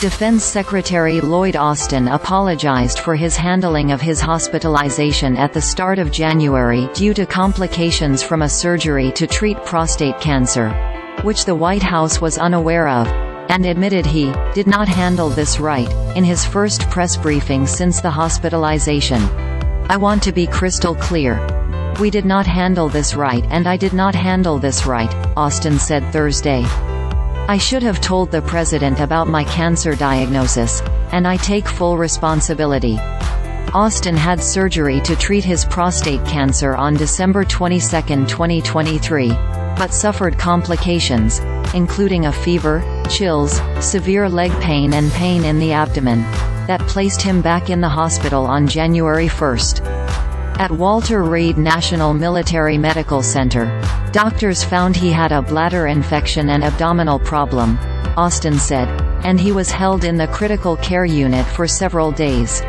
Defense Secretary Lloyd Austin apologized for his handling of his hospitalization at the start of January due to complications from a surgery to treat prostate cancer, which the White House was unaware of, and admitted he did not handle this right in his first press briefing since the hospitalization. "I want to be crystal clear. We did not handle this right, and I did not handle this right," Austin said Thursday. "I should have told the president about my cancer diagnosis, and I take full responsibility." Austin had surgery to treat his prostate cancer on December 22, 2023, but suffered complications, including a fever, chills, severe leg pain and pain in the abdomen, that placed him back in the hospital on January 1. At Walter Reed National Military Medical Center, doctors found he had a bladder infection and abdominal problem, Austin said, and he was held in the critical care unit for several days.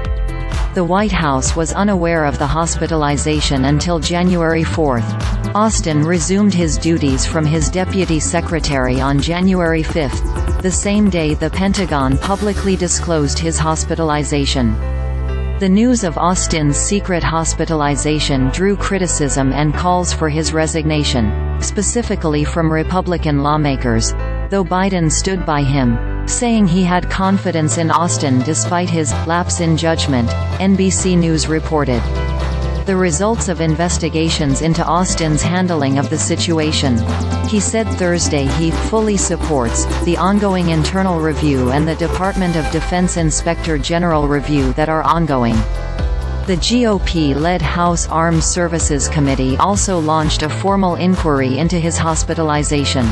The White House was unaware of the hospitalization until January 4. Austin resumed his duties from his deputy secretary on January 5, the same day the Pentagon publicly disclosed his hospitalization. The news of Austin's secret hospitalization drew criticism and calls for his resignation, specifically from Republican lawmakers, though Biden stood by him, saying he had confidence in Austin despite his lapse in judgment, NBC News reported. The results of investigations into Austin's handling of the situation. He said Thursday he fully supports the ongoing internal review and the Department of Defense Inspector General review that are ongoing. The GOP-led House Armed Services Committee also launched a formal inquiry into his hospitalization.